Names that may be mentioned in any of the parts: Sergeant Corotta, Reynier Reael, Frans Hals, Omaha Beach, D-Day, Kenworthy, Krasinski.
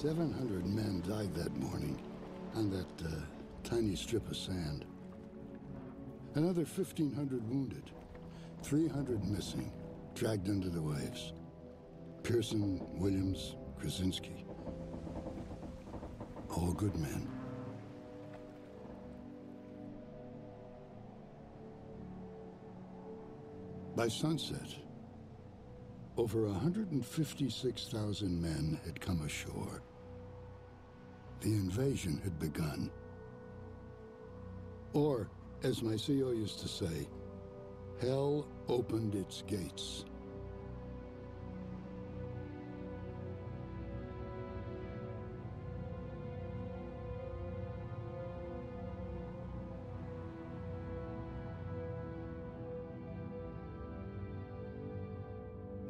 700 men died that morning on that tiny strip of sand. Another 1,500 wounded, 300 missing, dragged under the waves. Pearson, Williams, Krasinski. All good men. By sunset, over 156,000 men had come ashore. The invasion had begun. Or, as my CO used to say, hell opened its gates.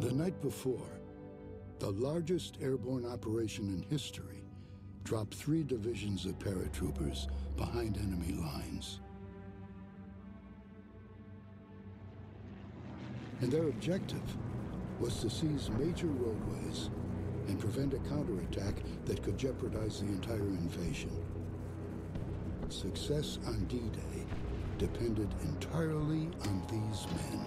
The night before, the largest airborne operation in history dropped 3 divisions of paratroopers behind enemy lines. And their objective was to seize major roadways and prevent a counterattack that could jeopardize the entire invasion. Success on D-Day depended entirely on these men.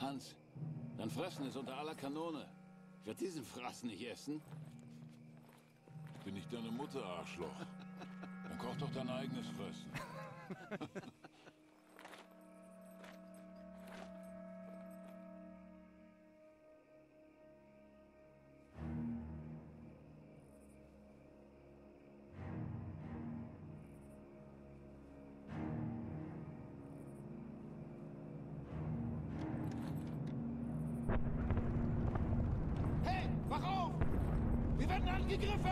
Hans, dein Fressen ist unter aller Kanone. Ich werde diesen Frassen nicht essen. Bin ich deine Mutter, Arschloch? Dann koch doch dein eigenes Fressen. Angegriffen!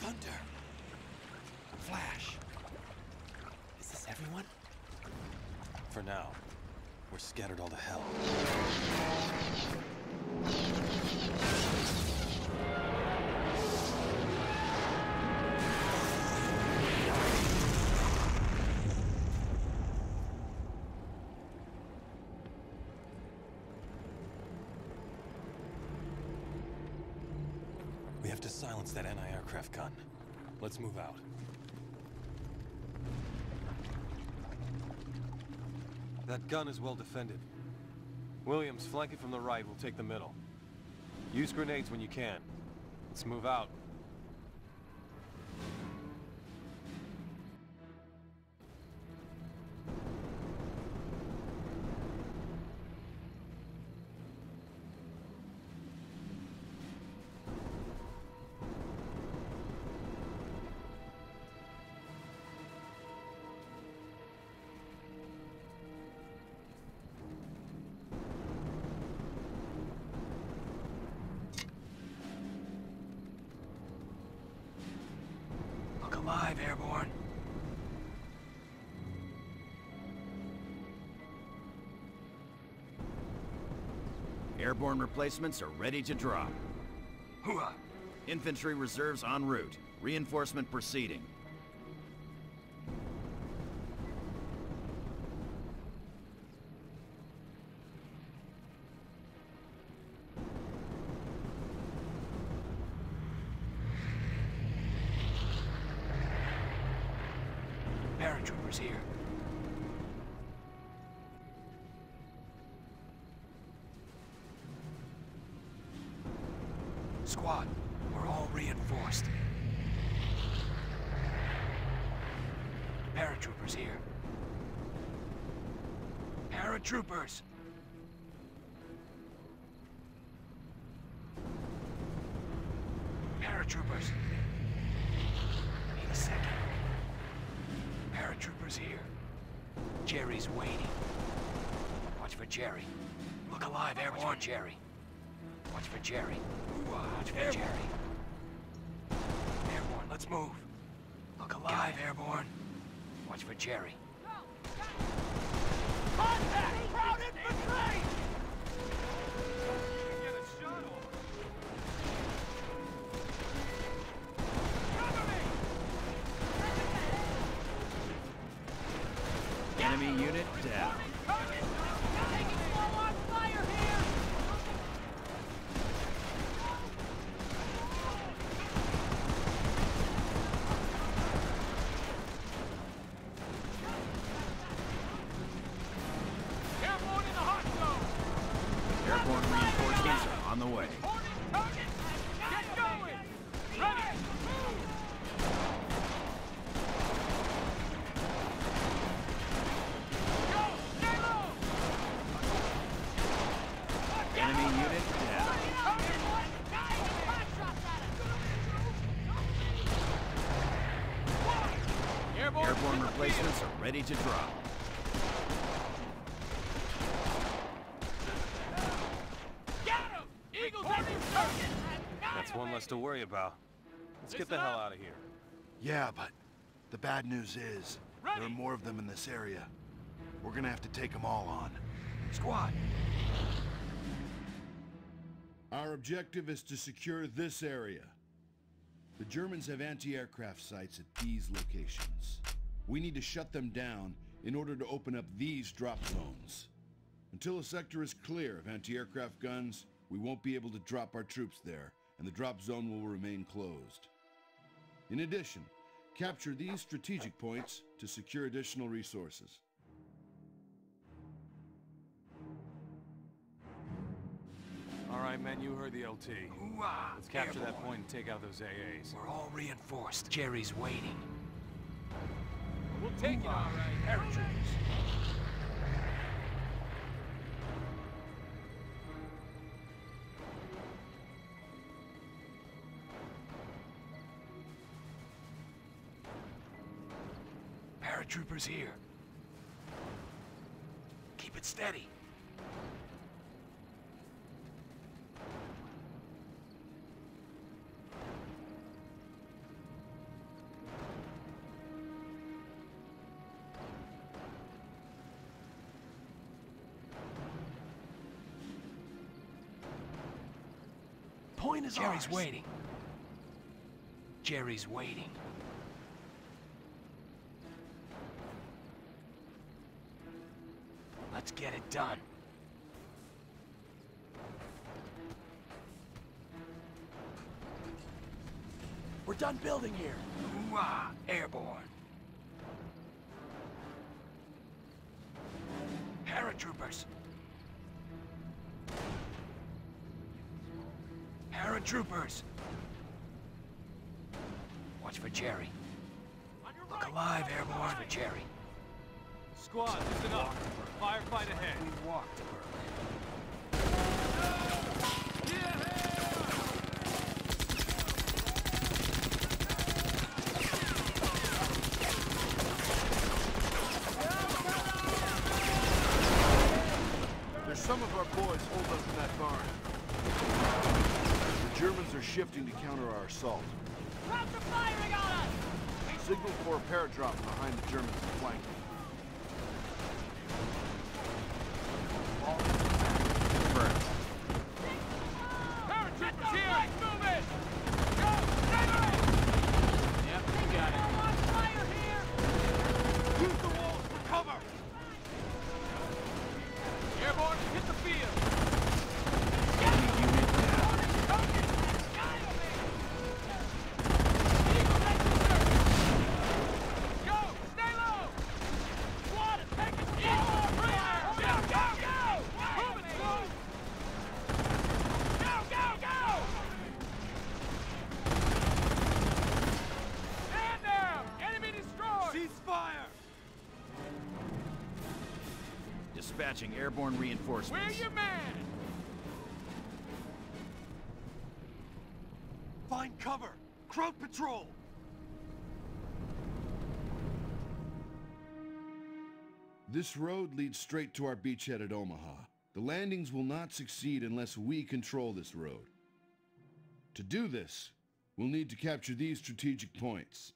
Thunder. Flash. Is this everyone? For now, we're scattered all to hell. We have to silence that anti-aircraft gun. Let's move out. That gun is well defended. Williams, flank it from the right. We'll take the middle. Use grenades when you can. Let's move out. airborne replacements are ready to drop. Hooah! Infantry reserves en route. Reinforcement proceeding. Paratroopers here. Squad, we're all reinforced. Paratroopers here. Paratroopers! Paratroopers! Wait a second. Paratroopers here. Jerry's waiting. Watch for Jerry. Look alive, airborne. Watch for Jerry. Watch for Jerry. Watch for Jerry. Airborne, let's move. Look alive, airborne. Watch for Jerry. Contact! Crowd infantry! Get a shot off. Cover me! Enemy unit down. On the way. Get going! Ready! Go! Stay low! Enemy unit down. Airborne replacements are ready to drop. That's one less to worry about. Let's get the hell out of here. Yeah, but the bad news is there are more of them in this area. We're gonna have to take them all on. Squad! Our objective is to secure this area. The Germans have anti-aircraft sites at these locations. We need to shut them down in order to open up these drop zones. Until a sector is clear of anti-aircraft guns, we won't be able to drop our troops there, and the drop zone will remain closed. In addition, capture these strategic points to secure additional resources. All right, men, you heard the LT. Let's capture that point and take out those AAs. We're all reinforced. Jerry's waiting. We'll take it, all right. Paratroopers. Troopers here. Keep it steady. Point is ours. Jerry's waiting. Jerry's waiting. Let's get it done. We're done building here. Ooh-ah, airborne. Paratroopers. Paratroopers. Watch for Jerry. Look alive, airborne. Watch for Jerry. Squad, listen up. Firefight ahead. We walk to Berlin. Yeah! There's some of our boys holed up in that barn. The Germans are shifting to counter our assault. Routes are firing on us! Signal for a paradrop behind the German flank. Confirmed. Dispatching airborne reinforcements. Where your man? Find cover! Crowd patrol! This road leads straight to our beachhead at Omaha. The landings will not succeed unless we control this road. To do this, we'll need to capture these strategic points.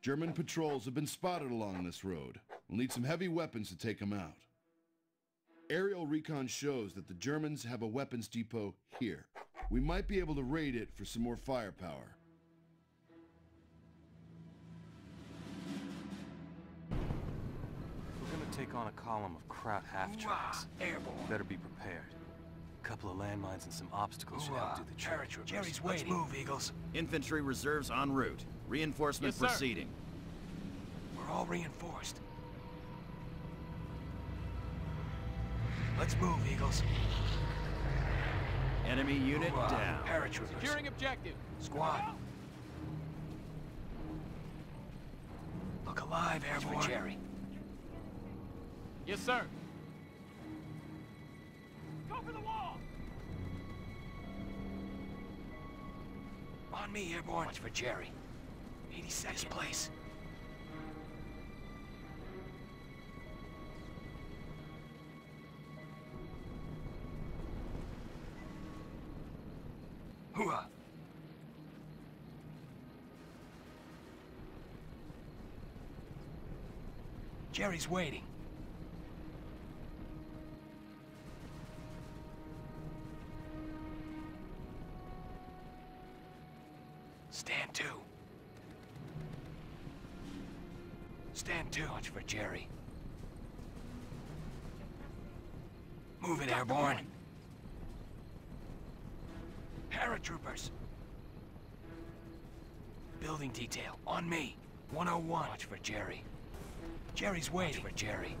German patrols have been spotted along this road. We'll need some heavy weapons to take them out. Aerial recon shows that the Germans have a weapons depot here. We might be able to raid it for some more firepower. We're gonna take on a column of crap half-tracks. Airborne. Better be prepared. A couple of landmines and some obstacles should help do the trick. Jerry's waiting. Let's move, Eagles. Infantry reserves en route. Reinforcement proceeding. We're all reinforced. Let's move, Eagles. Enemy unit down. Paratroopers. Securing objective. Squad. Look alive, Airborne. It's for Jerry. Yes, sir. Go for the wall. On me, Airborne. Watch for Jerry. 82nd place. Hooah! Jerry's waiting. Stand to. Stand to. Watch for Jerry. Move it, Airborne. Paratroopers. Building detail, on me. 101. Watch for Jerry. Jerry's waiting. Watch for Jerry.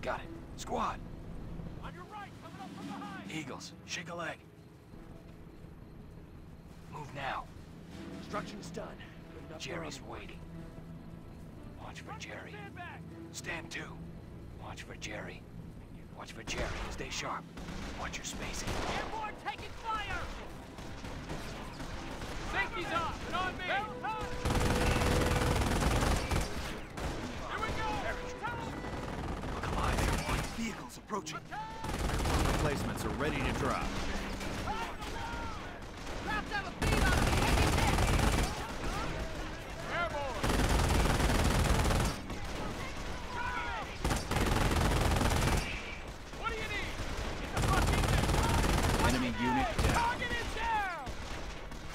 Got it. Squad. On your right, coming up from behind. Eagles, shake a leg. Move now. Construction's done. Jerry's waiting. Watch for Jerry. Stand to. Watch for Jerry. Watch for Jerry. Stay sharp. Watch your spacing. Airborne taking fire! Safety's off, but on me! Barrel time! Here we go! Look alive, Airborne. Vehicles approaching. Replacements are ready to drop. Craft have a feed on me! Airborne! What do you need? Get the fuck in there! Enemy unit down. Target is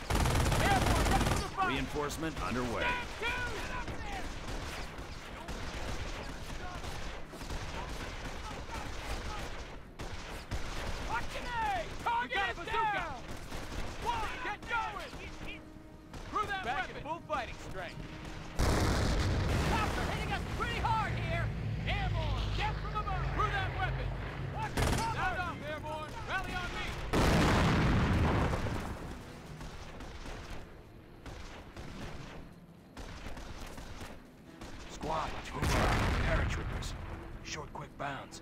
down! Reinforcement underway. Get up there. Target is down. One, get going. Through that back weapon. Full fighting strength. Cops are hitting us pretty hard here. Airborne, get from above. Through that weapon. Watch your cover. Sound off, Airborne. Rally on me. Watch for paratroopers. Short, quick bounds.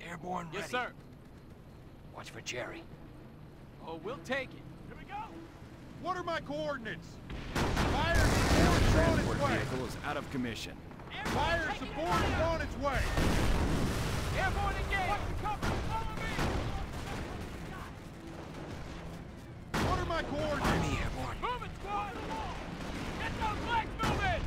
Airborne ready. Yes, sir. Watch for Jerry. Oh, we'll take it. Here we go. What are my coordinates? Fire support is on its way. Vehicle is out of commission. Fire support is on its way. Airborne engaged. Watch the cover. Follow me. What are my coordinates? On me, Airborne. Move it, squad. Get those legs moving.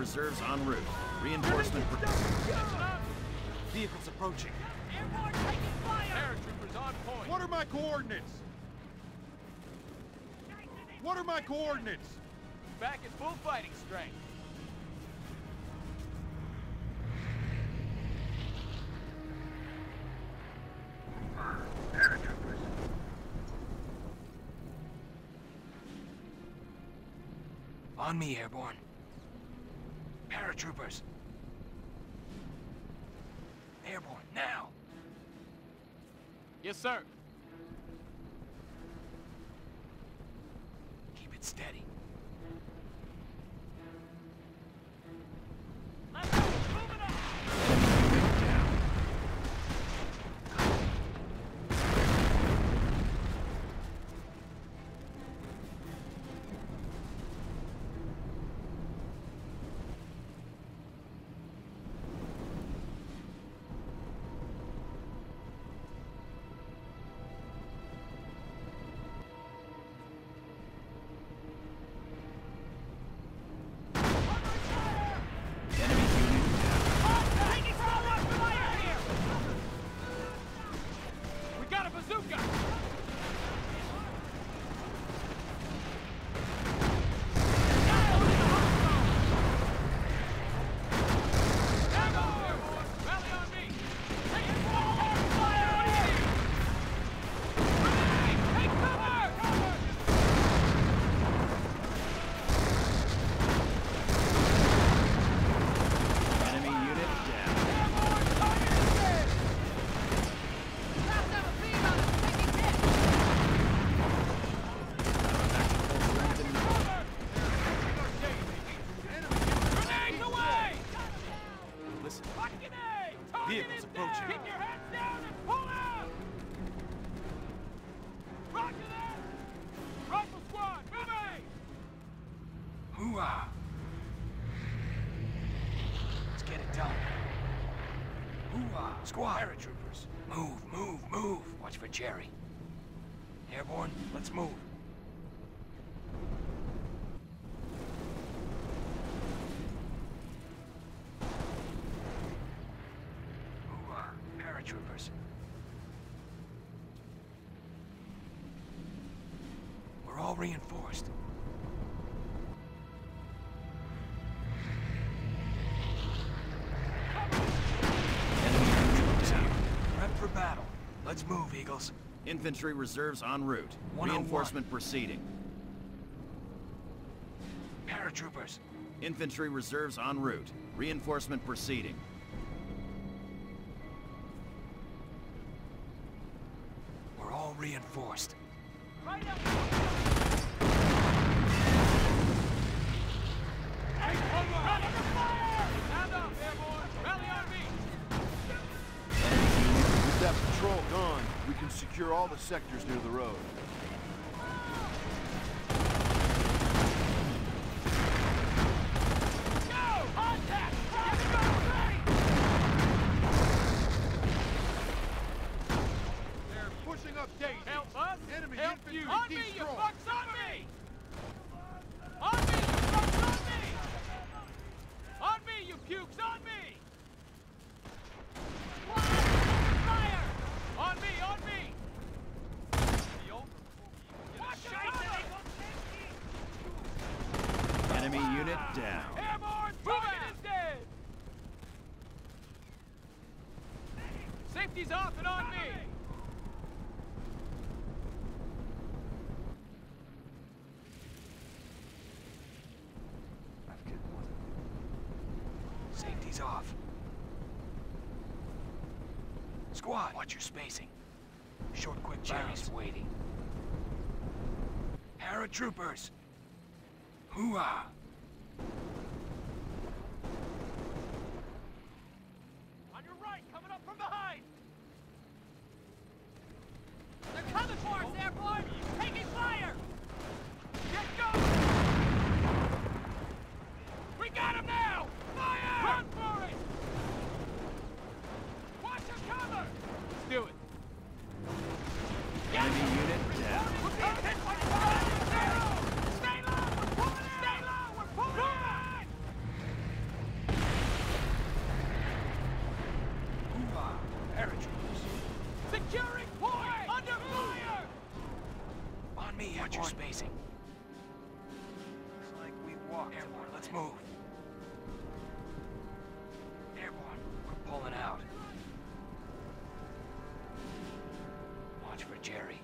Reserves en route. Reinforcement. Vehicles approaching. Airborne taking fire. Paratroopers on point. What are my coordinates? What are my coordinates? Back at full fighting strength. On me, airborne. Paratroopers. Airborne, now. Yes, sir. Keep it steady. Squad. Paratroopers. Move, move, move. Watch for Jerry. Airborne, let's move. Paratroopers. We're all reinforced. Let's move, Eagles. Infantry reserves en route. Reinforcement proceeding. Paratroopers. Infantry reserves en route. Reinforcement proceeding. We're all reinforced. Right up! Hey, stand up, airborne! Rally on me! That patrol gone, we can secure all the sectors near the road. They're pushing up daisies. Help us! Enemy infantry on me, you fucks, on me! On me, you fucks, on me! On me, you pukes, on me! On me, on me! Enemy unit down. Airborne, target is dead! Safety's off and on me! Safety's off. Squad, watch your spacing. Short, quick cherries waiting. Paratroopers. Hooah! On your right, coming up from behind. They're coming for us, airborne. Taking fire. Get going. We got him now. Fire! Run for it. Let's do it. Enemy unit down. Stay low! We're pulling in! Stay low! We're pulling in! Hoorah! Paratroopers. Securing point! Under fire! On me, watch your spacing. Looks like we walked. Airborne, let's move. Airborne, we're pulling out. For Jerry.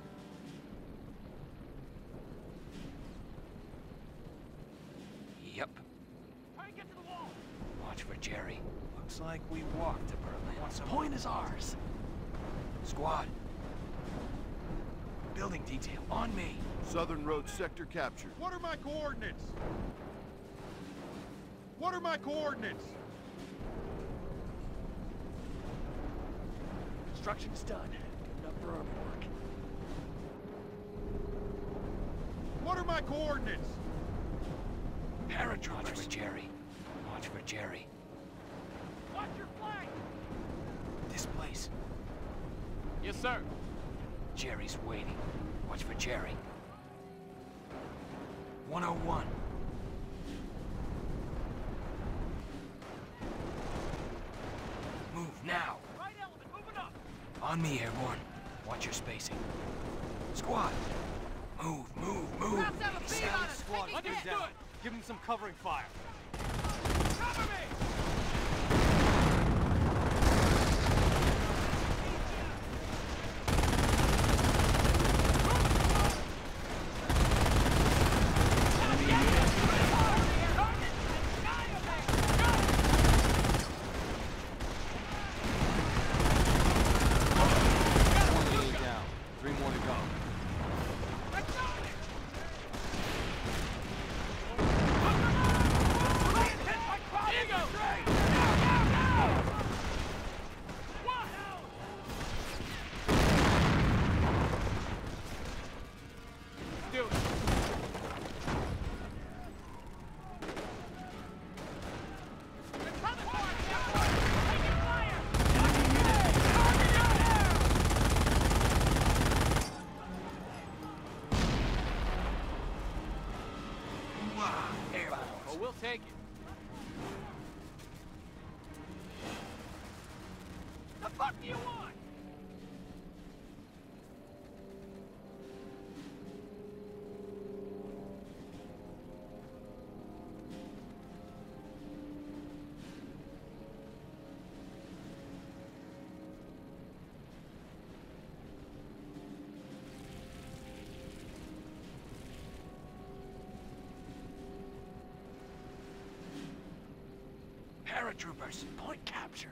Jerry. Looks like we walked to Berlin. What's the point is ours. Squad. Building detail, on me. Southern Road sector captured. What are my coordinates? What are my coordinates? Construction's done. Good enough for urban work. What are my coordinates? Paratroopers. Watch for Jerry. Watch for Jerry. Watch your flank! This place. Yes, sir. Jerry's waiting. Watch for Jerry. 101. Move now. Right element, moving up. On me, airborne. Watch your spacing. Squad. Move, move, move. Raps have a beat on us. Squad, do it. Give him some covering fire. Cover me. Paratroopers, point captured.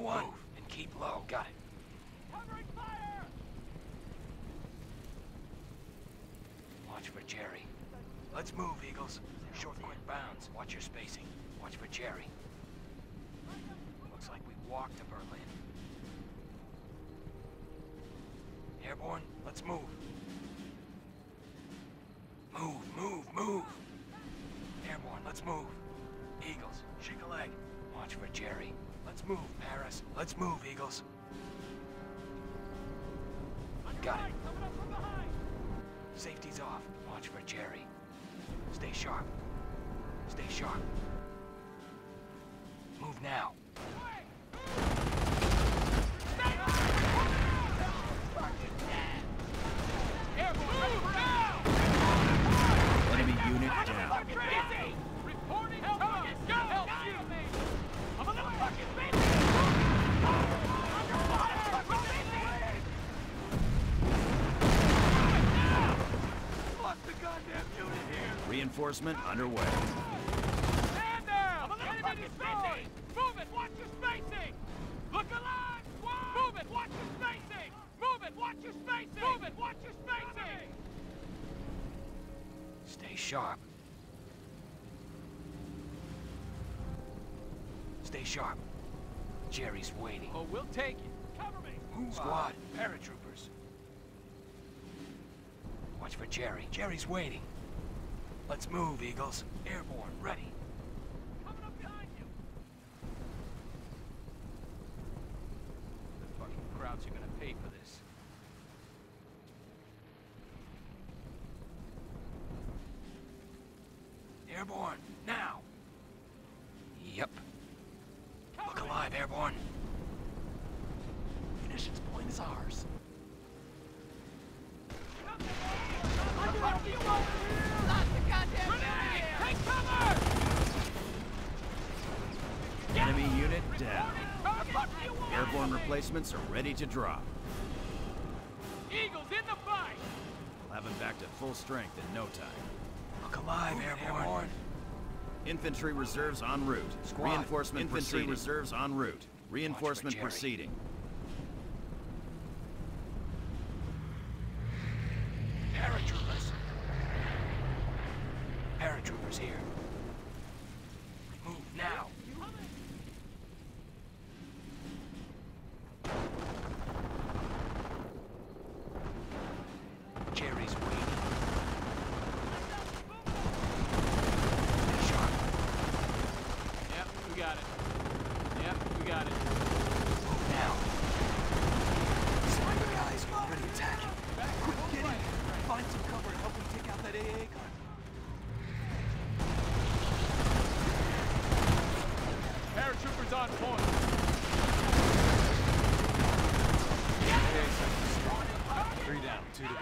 One and keep low. Got it. Covering fire. Watch for Jerry. Let's move, Eagles. Short, quick bounds. Watch your spacing. Watch for Jerry. Looks like we walked to Berlin. Airborne, let's move. Move, move, move. Airborne, let's move. Eagles, shake a leg. Watch for Jerry. Let's move, Paris. Let's move, Eagles. Got it. Coming up from behind. Safety's off. Watch for Jerry. Stay sharp. Stay sharp. Move now. Enemy unit down. Reporting target. Go. Help you. I'm a little fucking bitch. Fuck the goddamn unit here. Reinforcement underway. Stand down. Enemy destroyed. Move it. Watch your spacing. Look alive. Squad. Move it. Watch your spacing. Move it. Watch your spacing. Move it. Watch your spacing. Stay sharp. Stay sharp. Jerry's waiting. Oh, we'll take it. Cover me. Move squad, on. Paratroopers. Watch for Jerry. Jerry's waiting. Let's move, Eagles. Airborne, ready. Coming up behind you. The fucking crowds are gonna pay for this. Airborne, now. Yep. Look alive, airborne. Munitions point is ours. What do you want? Lock the goddamn grenade! Take cover! Enemy unit down. Airborne replacements are ready to drop. having back to full strength in no time. Look alive, airborne. Infantry reserves en route. Squad. Reinforcement infantry proceeding. Reserves en route. Reinforcement proceeding. Paratroopers. Paratroopers here. Move now. Jerry's waiting. Stay sharp. Yep, we got it. Yep, we got it. Move now. Sniper guys already attacking. Quick, get in. Find some cover and help them take out that AA gun. Paratroopers on point. Yeah. 3 down, 2 to go.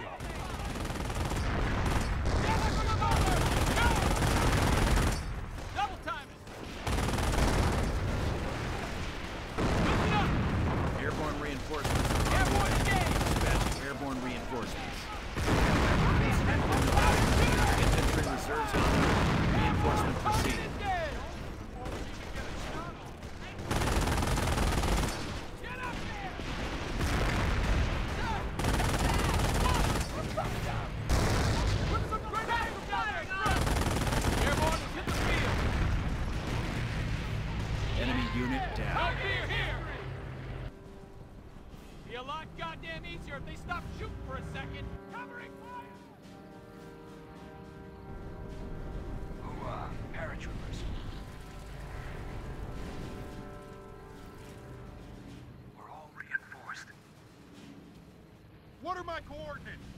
What are my coordinates?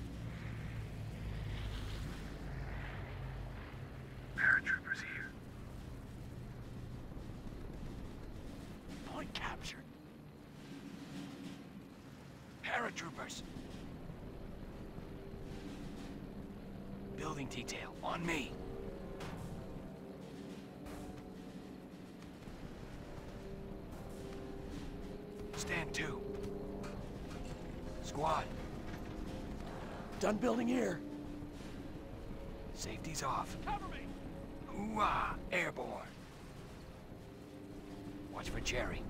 Paratroopers here. Point captured. Paratroopers. Building detail on me. Stand 2. Squad. Done building here. Safety's off. Cover me! Hoo-ah! Airborne. Watch for Jerry.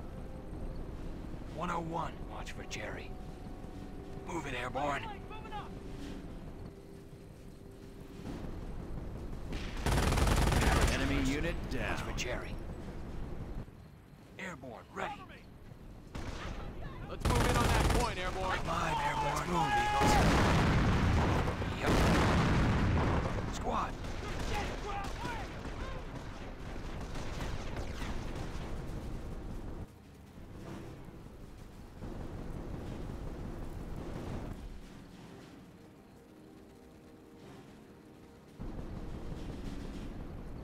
101. Watch for Jerry. Move it, airborne. Moving up. Enemy unit down. Watch for Jerry. Airborne, ready. Let's move in on that point, airborne. Come on, airborne. Let's move, Eagles. Squad.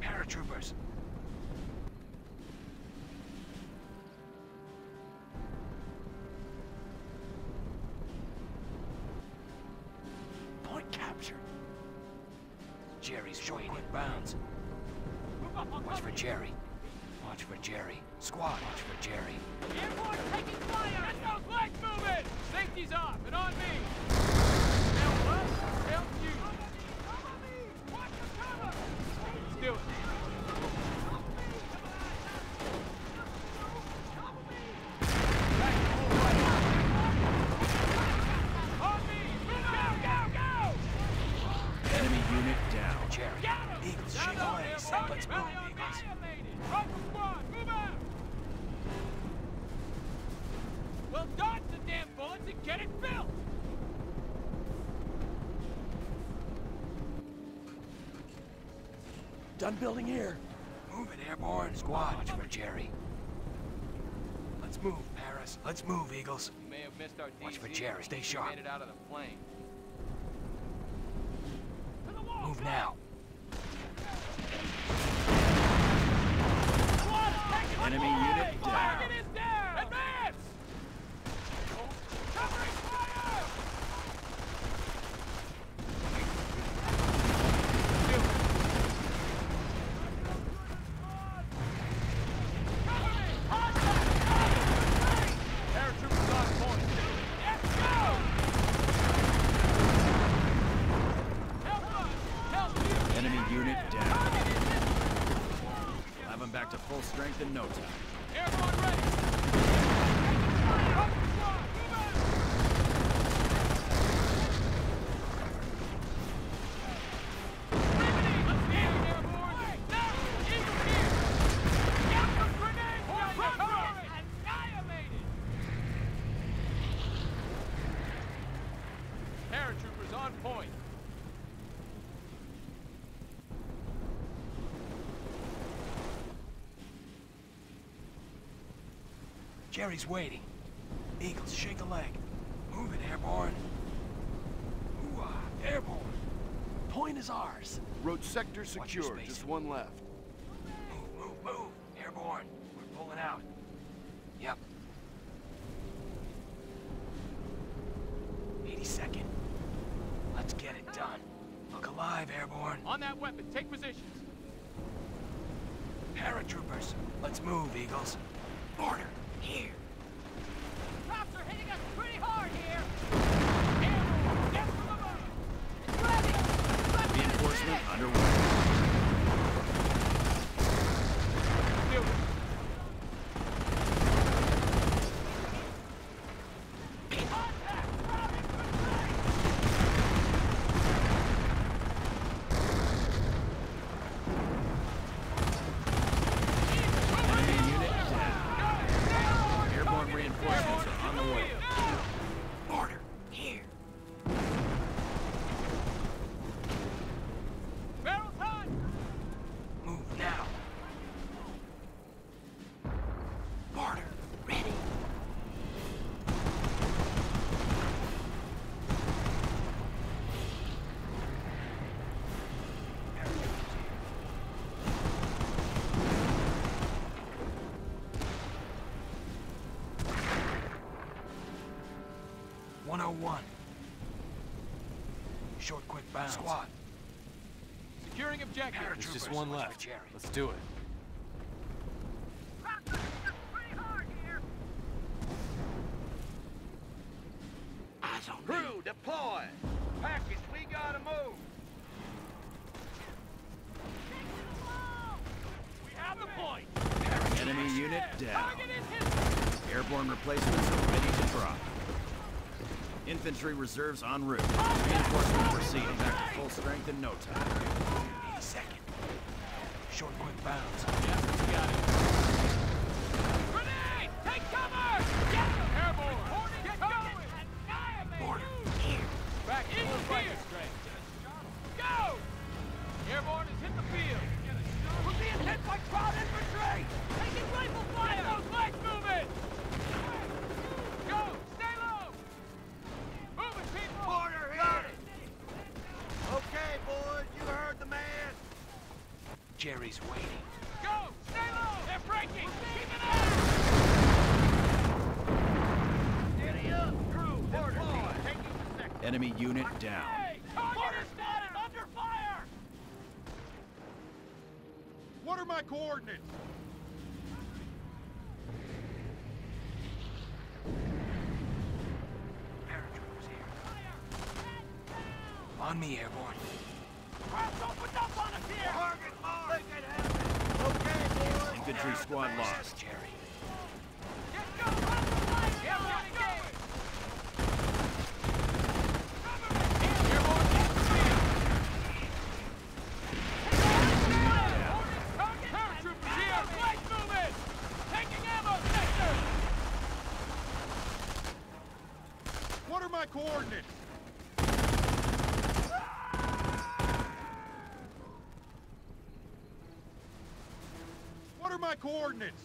Paratroopers. Point captured. Jerry's showing in bounds. Watch for Jerry. Watch for Jerry. Squad, watch for Jerry. Airborne taking fire! Get those legs moving! Safety's off and on me! Help us, help you! Cover me! Watch the cover! Let's do it. Done building here. Move it, airborne. Squad, watch for Jerry. Let's move, Paris. Let's move, Eagles. We may have missed our DC. Watch for Jerry. Stay sharp. Made it out of the plane. To the wall, move now. Enemy unit down. Advance! Covering fire! Paratroopers on point. Let's go! full strength in no time. Airborne ready! Paratroopers on point. Jerry's waiting. Eagles, shake a leg. Move it, airborne. Ooh-ah, airborne. Point is ours. Road sector secure. Just one left. Move, move, move. Airborne. We're pulling out. Yep. 82nd. Let's get it done. Look alive, airborne. On that weapon. Take positions. Paratroopers. Let's move, Eagles. Order. Here. Cops are hitting us pretty hard here. Airborne, get from the boat. It's ready. Reinforcement underway. Do it. Contact. Routing for sight. Enemy unit down. Airborne reinforcements are on the way. Order, here. Barrels hot! Move now. Order, ready. Short, quick bounce. Squad. Securing objective. There's just one left. Let's do it. Pretty hard here. I don't Crew, deploy. Package, we gotta move. We have the point. Enemy unit down. Airborne replacements are ready to drop. Infantry reserves en route. Reinforcement proceeding back to full strength in no time. 82nd. Short, quick bounds. Yeah, got it. Grenade! Take cover! Get him! Airborne! Get going! Order, here. Back in the fighting strength. Go! Airborne has hit the field. We're being hit by crowd infantry! Taking rifle fire! Get those legs moving! Go! Order here! Okay, boys, you heard the man. Jerry's waiting. Go! Stay low! They're breaking! Keep it up! Steady up, crew! Order, taking the sector. Enemy unit down. Order spotted! Under fire! What are my coordinates? On me, airborne. Crowds opened up on us here! Target mark! Okay, boys! Infantry squad lost. Jerry. Get going! Airborne, get! Paratroopers here! Flight movement! Taking ammo sector! What are my coordinates? What are my coordinates?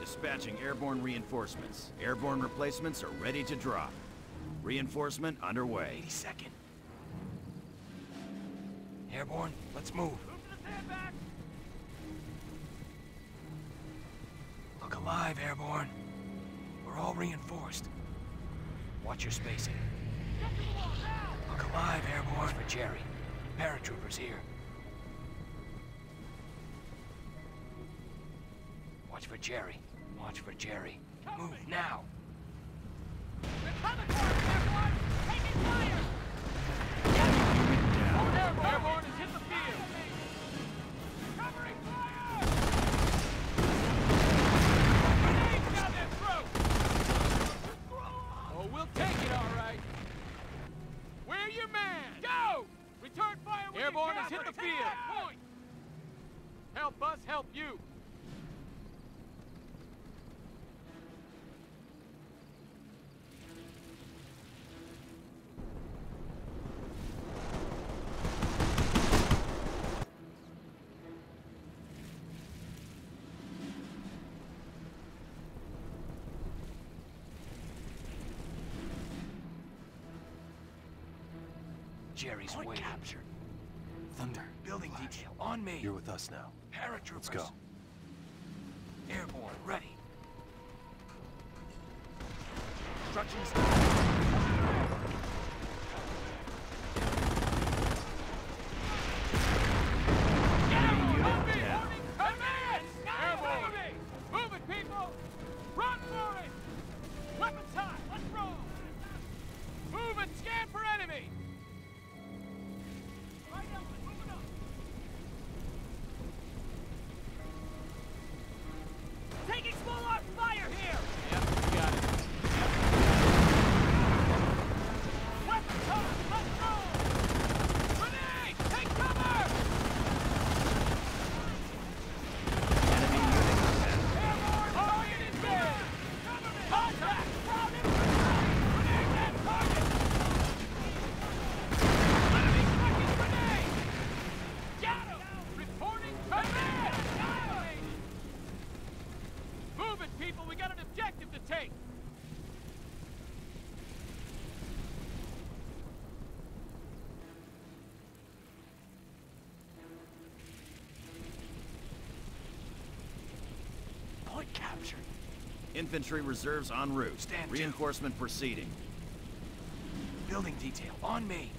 Dispatching airborne reinforcements. Airborne replacements are ready to drop. Reinforcement underway. 82nd. Airborne, let's move. Move to the sandbag. Look alive, airborne. We're all reinforced. Watch your spacing. Look alive, Airborne. For Jerry. Paratroopers here. Watch for Jerry. Watch for Jerry. Move now. Airborne has hit the field! Help us help you! Jerry's way captured. Thunder. Building detail on me. You're with us now. Paratroopers. Let's go. Airborne ready. Instructions. Airborne. Move it, people. Run for it. Weapons high. Let's roll. Move and scan for enemy. Taking full on fire here! Yep, we got it. Yep. Weapons hot! Let's roll! Grenade! Take cover! Enemy unit. Airborne! All units dead! Contact! Ground and grenade at target! Enemy fucking grenade! Got him! Reporting command! Move it, people! We got an objective to take! Point captured. Infantry reserves en route. Stand reinforcement down. Proceeding. Building detail on me.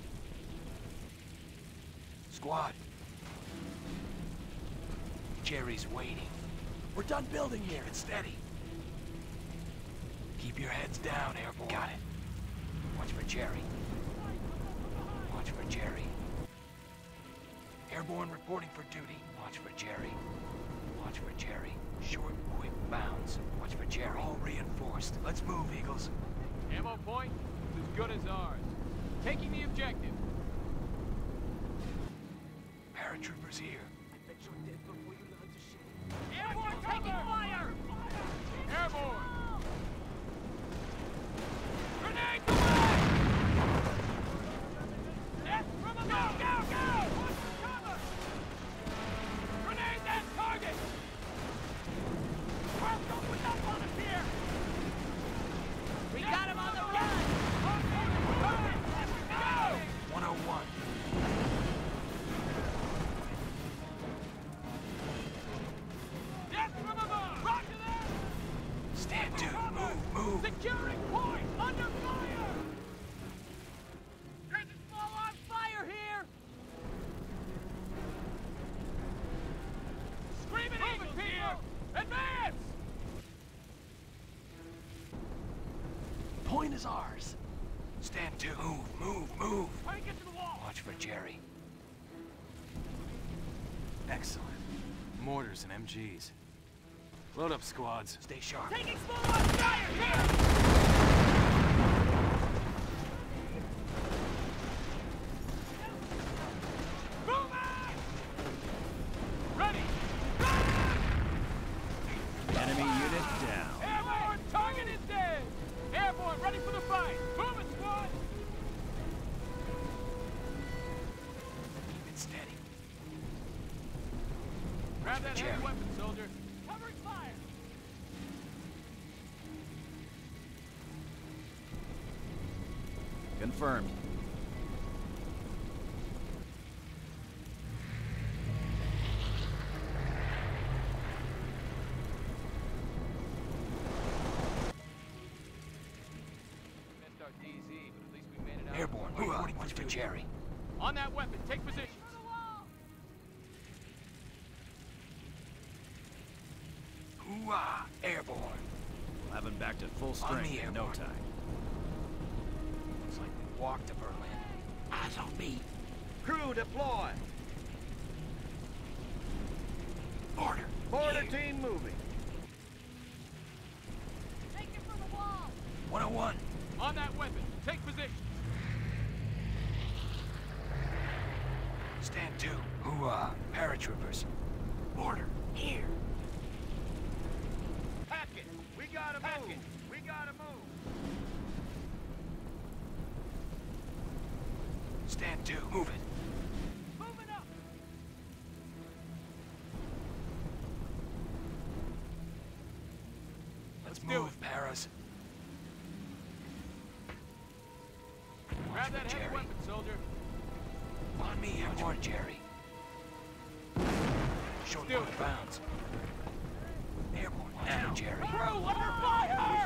Squad. Jerry's waiting. We're done building here. Keep it steady. Keep your heads down, Airborne. Got it. Watch for Jerry. Watch for Jerry. Airborne reporting for duty. Watch for Jerry. Watch for Jerry. Short, quick bounds. Watch for Jerry. All reinforced. Let's move, Eagles. Ammo point is as good as ours. Taking the objective. Paratroopers here. I bet you're dead before you learn to shoot. Airborne taking fire! Airborne! Grenade away! Death from above! Go, go, go! Push for cover! Grenade at target! Squirrels don't put up on us here! We got him on the run! Go! 101. Stand to. Move, move. Securing point under fire. There's a small on fire here. Screaming Eagles here. Advance. Point is ours. Stand to. Move, move, move. Try to get to the wall. Watch for Jerry. Excellent. Mortars and MGs. Load up, squads. Stay sharp. Taking small on fire here! Move out! Ready! Run! Enemy unit down. Airborne, target is dead! Airborne, ready for the fight! Move it, squad! Keep it steady. Grab that heavy weapon, soldier. Covering fire! Confirmed. That's our Airborne, reporting for Jerry. On that weapon, take position. Hoo-ah, airborne. We'll have him back to full strength in no time. Looks like we walked to Berlin. Eyes on me. Crew deploy. Order. Order team moving. Take it from the wall. 101. On that weapon, take position. Stand to. Hoo-ah, paratroopers. Order. Here. Pack it. We gotta move. We gotta move. Stand to. Move it. Moving up. Let's move, Paris. Grab that heavy weapon, soldier. On me, Airborne Jerry. Short one bounds. Airborne now, Jerry. Crew under fire!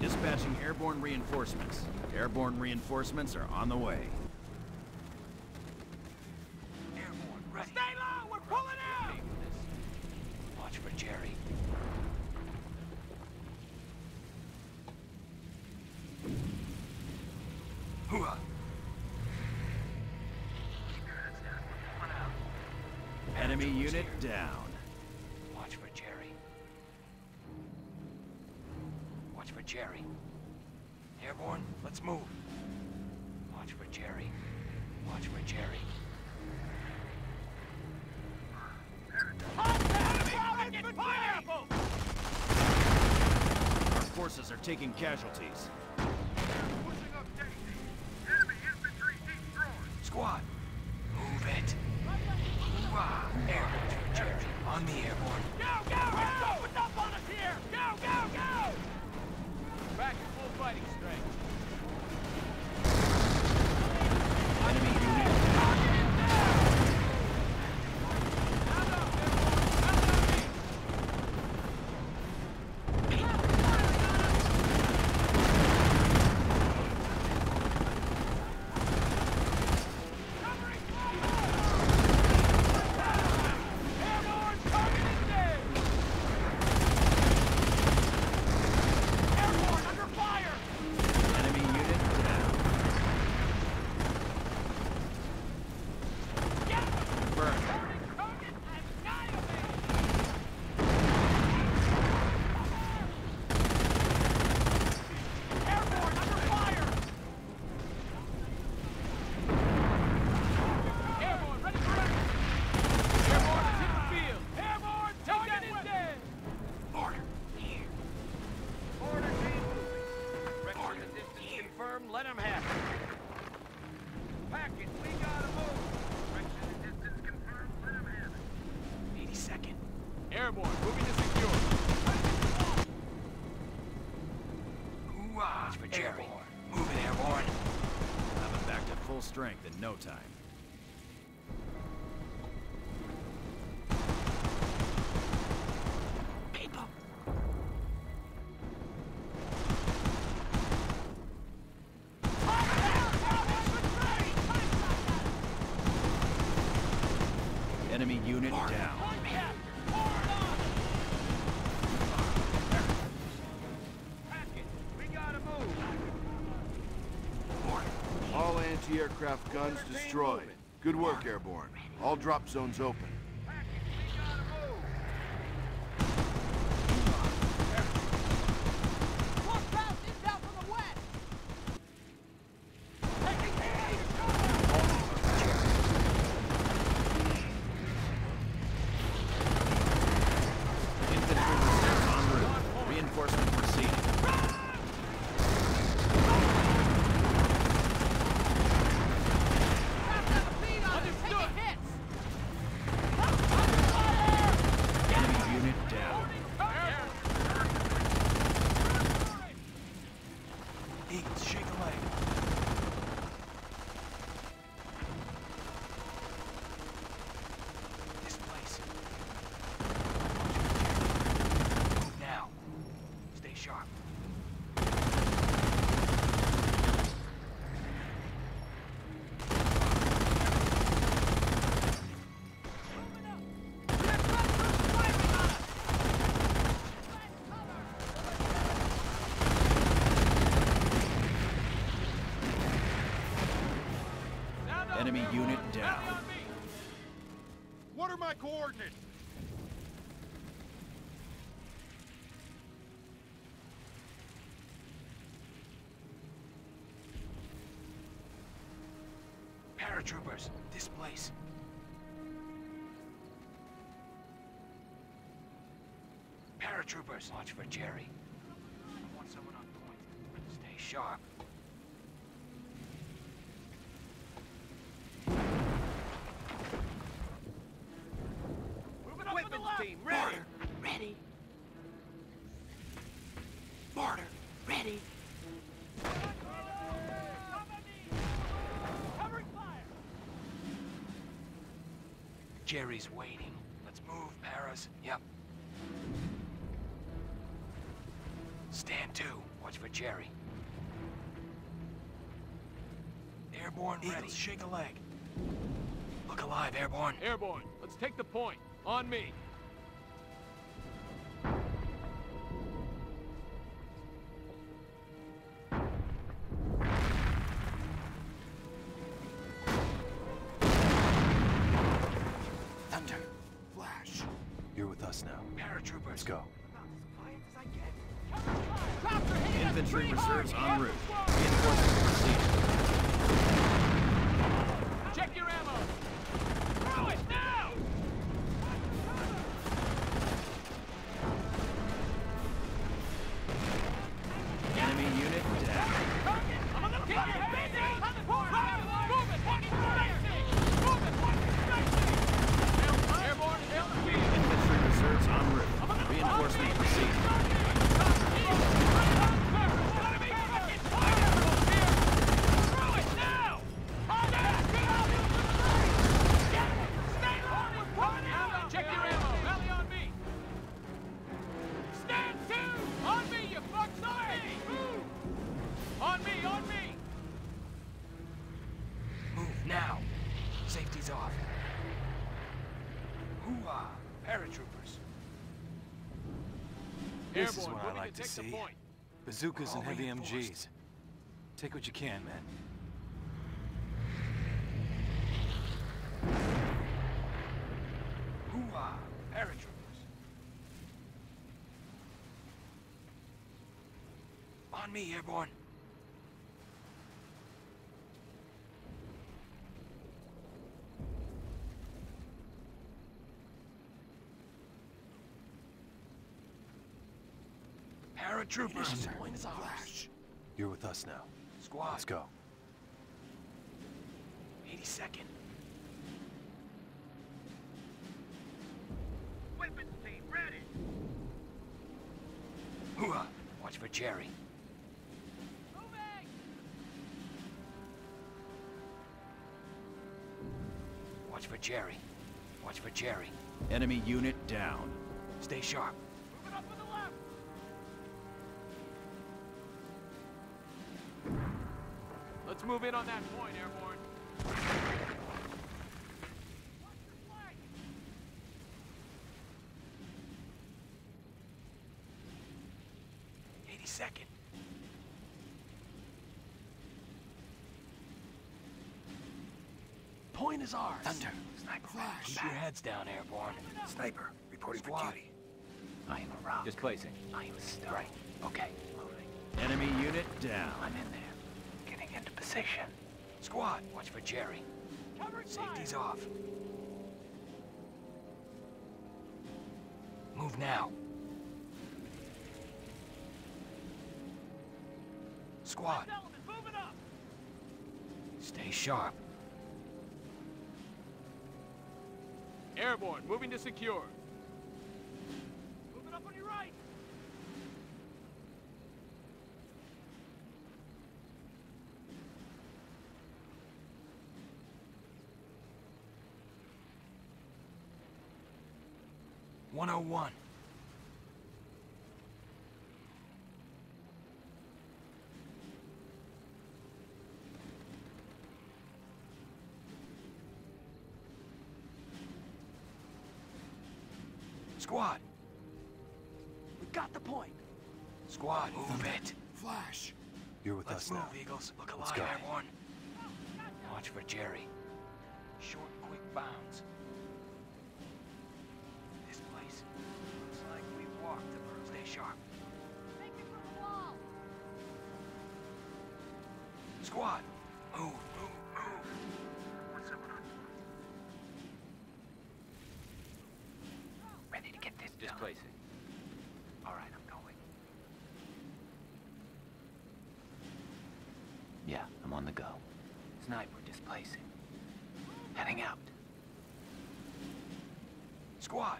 Dispatching airborne reinforcements. Airborne reinforcements are on the way. Airborne ready. Stay low! We're pulling out! Watch for Jerry. Hoo-ah! Enemy unit down. Watch for Jerry. Watch for Jerry. Airborne, let's move. Watch for Jerry. Watch for Jerry. Our forces are taking casualties. They're pushing up Daisy. Enemy infantry destroyed. Squad, move it. Wow. Airborne for Jerry. On the airborne. Go, go, go! What's up on us here? Go, go, go! Back in full fighting strength. Enemy unit. Target is down! Out of Airborne target is dead! Airborne under fire! Enemy unit down. Get him! Burn. Target annihilated! Airborne under fire! Airborne ready for action! Airborne is in the field! Airborne target is dead! Order here. Order team moving. Record distance confirmed. Let them have it. Pack it. We gotta move. Record distance confirmed. Let them have it. 82nd. Airborne moving to secure. Hoo-ah! Watch for Jerry. Move it, Airborne. We'll have him back to full strength in no time. People. Enemy unit down. Forward on! anti-aircraft guns destroyed. Good work, Airborne. All drop zones open. Enemy unit down. What are my coordinates? Paratroopers, this place. Paratroopers, watch for Jerry. I want someone on point. Stay sharp. Jerry's waiting. Let's move, Paris. Yep. Stand to. Watch for Jerry. Airborne ready. Eagles, shake a leg. Look alive, Airborne. Airborne, let's take the point. On me. Infantry reserves en route. Reinforcements proceed. Check your ammo! Throw it now! Enemy unit down. I'm on the pin! Move it! Airborne, infantry reserves en route. Reinforcements proceed. This is what I like to see. Bazookas and heavy MGs. Take what you can, man. Hoo-ah! Paratroopers. On me, Airborne. Troopers, flash. You're with us now. Squad, let's go. 82nd. Weapons team ready. Hooah! Watch for Jerry. Moving. Watch for Jerry. Watch for Jerry. Enemy unit down. Stay sharp. Let's move in on that point, Airborne. Watch the flag. point is ours. Thunder. Sniper. Flash. Keep your heads down, airborne. Sniper. Reporting squad. For duty. I am a rock. Displacing. I am a star. Right. Okay. Moving. Enemy unit down. I'm in there. Getting into position. Squad. Watch for Jerry. Covered Safety's fire. Off. Move now. Squad. Moving up. Stay sharp. Airborne, moving to secure. Moving up on your right. .101. Squad. We got the point. Squad, move it. Flash. You're with us now. Let's move, Eagles. Look alive, airborne. Watch for Jerry. Short, quick bounds. This place looks like we walked the room. Stay sharp. Take it from the wall. Squad, move. Displacing. All right, I'm going. Yeah, I'm on the go. Sniper displacing. Heading out. Squad.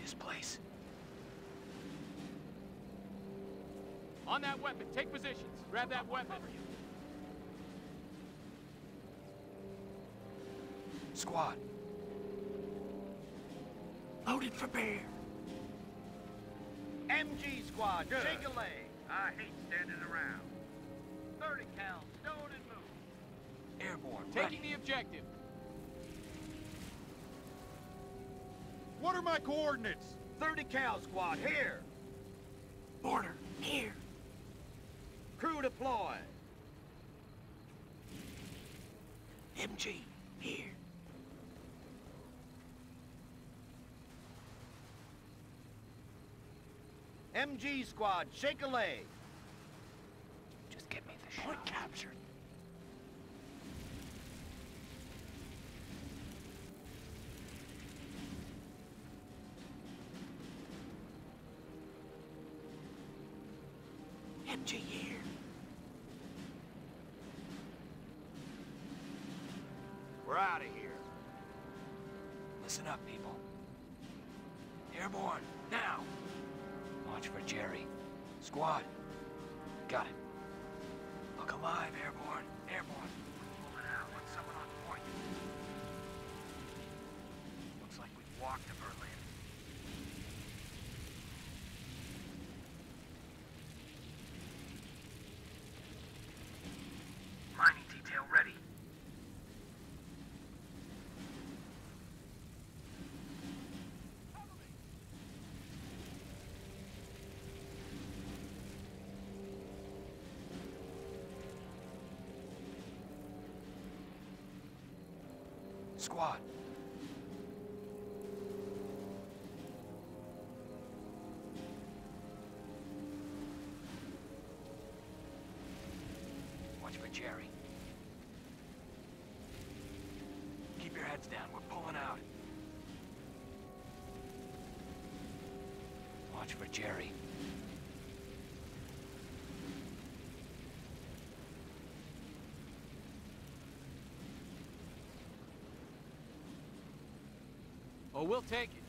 Displace. On that weapon, take positions. Grab that weapon. Squad. Loaded for bear. MG squad, good. Shake a leg. I hate standing around. 30 cal, stone and move. Airborne, taking ready. The objective. What are my coordinates? 30 cal squad, here. Border, here. Crew deployed. MG, here. MG squad, shake a leg. Just get me the shot. Point captured. MG here. We're out of here. Listen up, people. Airborne, now. Watch for Jerry. Squad. Got it. Look alive, airborne. Airborne. Pull it out with someone on point. Looks like we've walked to Berlin. Mining detail ready. Squad. Watch for Jerry. Keep your heads down. We're pulling out. Watch for Jerry. Oh, we'll take it.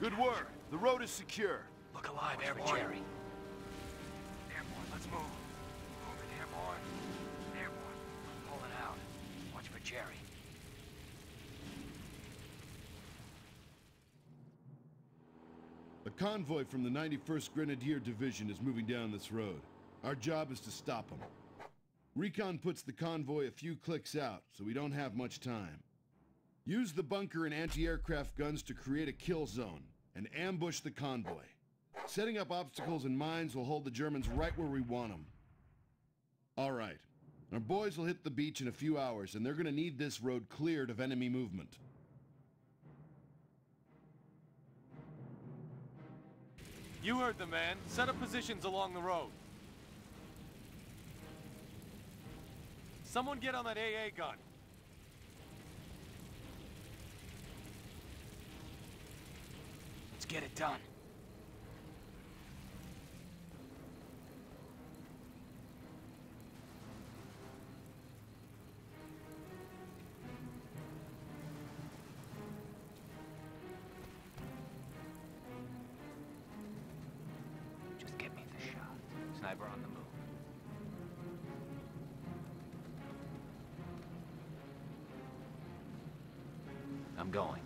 Good work. The road is secure. Look alive, airborne. Airborne, let's move. Convoy from the 91st Grenadier Division is moving down this road. Our job is to stop them. Recon puts the convoy a few clicks out, so we don't have much time. Use the bunker and anti-aircraft guns to create a kill zone and ambush the convoy. Setting up obstacles and mines will hold the Germans right where we want them. All right. Our boys will hit the beach in a few hours, and they're going to need this road cleared of enemy movement. You heard the man. Set up positions along the road. Someone get on that AA gun. Let's get it done. Sniper on the move. I'm going.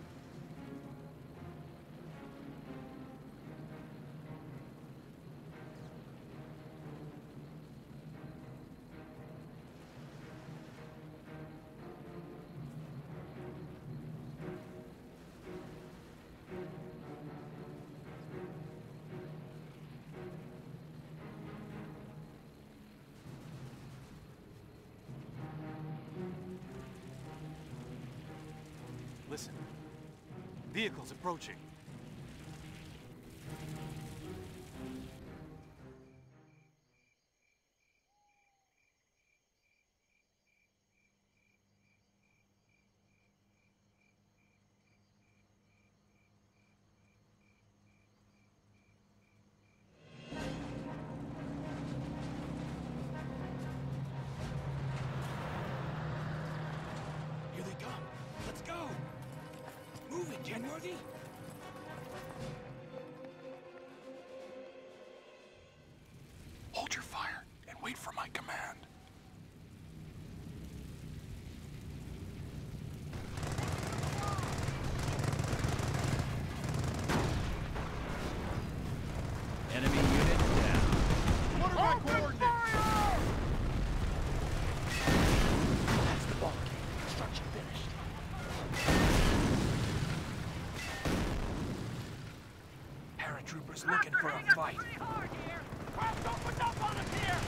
Listen. Vehicles approaching. Here they come. Let's go! Move it, Kenworthy! Hold your fire and wait for my command. Enemy unit down. What are my coordinates? That's the bunker. Construction finished. Troopers looking for a fight. Pretty hard here. Crops opened up on us here.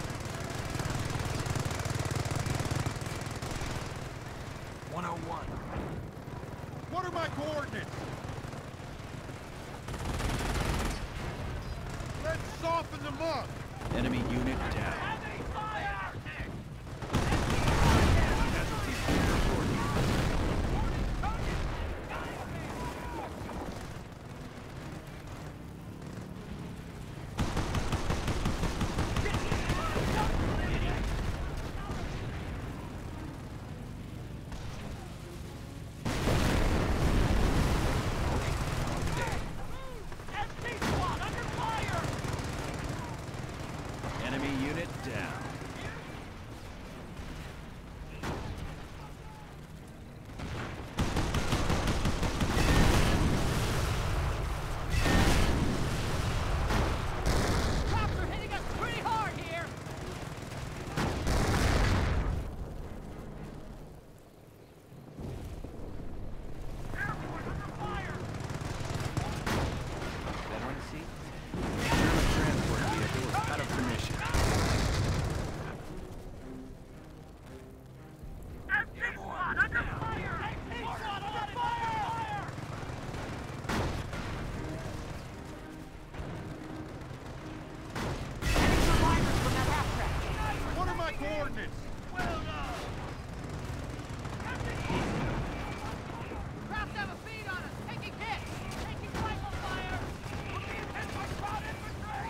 .101. What are my coordinates? Let's soften them up. Enemy unit down. Heavy fire!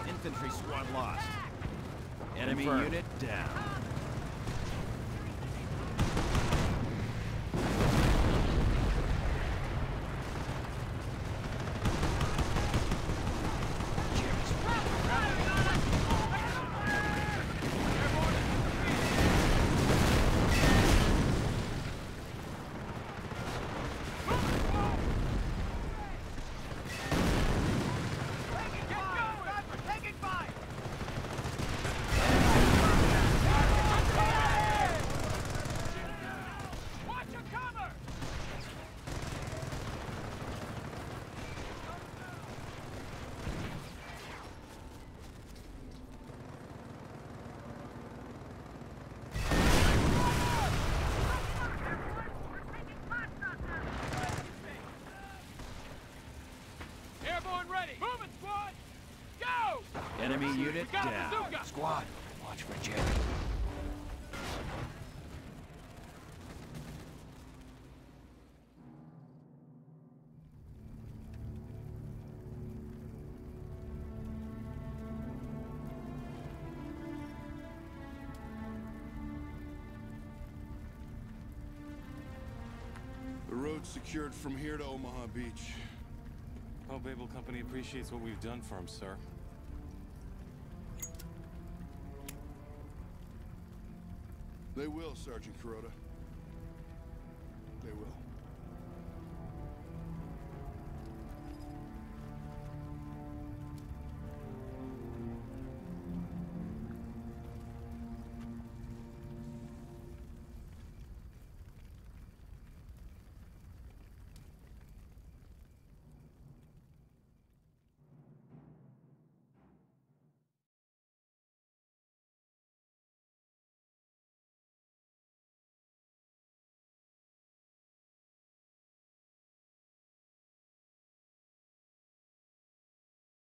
Infantry squad lost. Enemy unit down. Enemy unit down. Squad, watch for Jerry. The road's secured from here to Omaha Beach. Hope Able Company appreciates what we've done for him, sir. They will, Sergeant Corotta.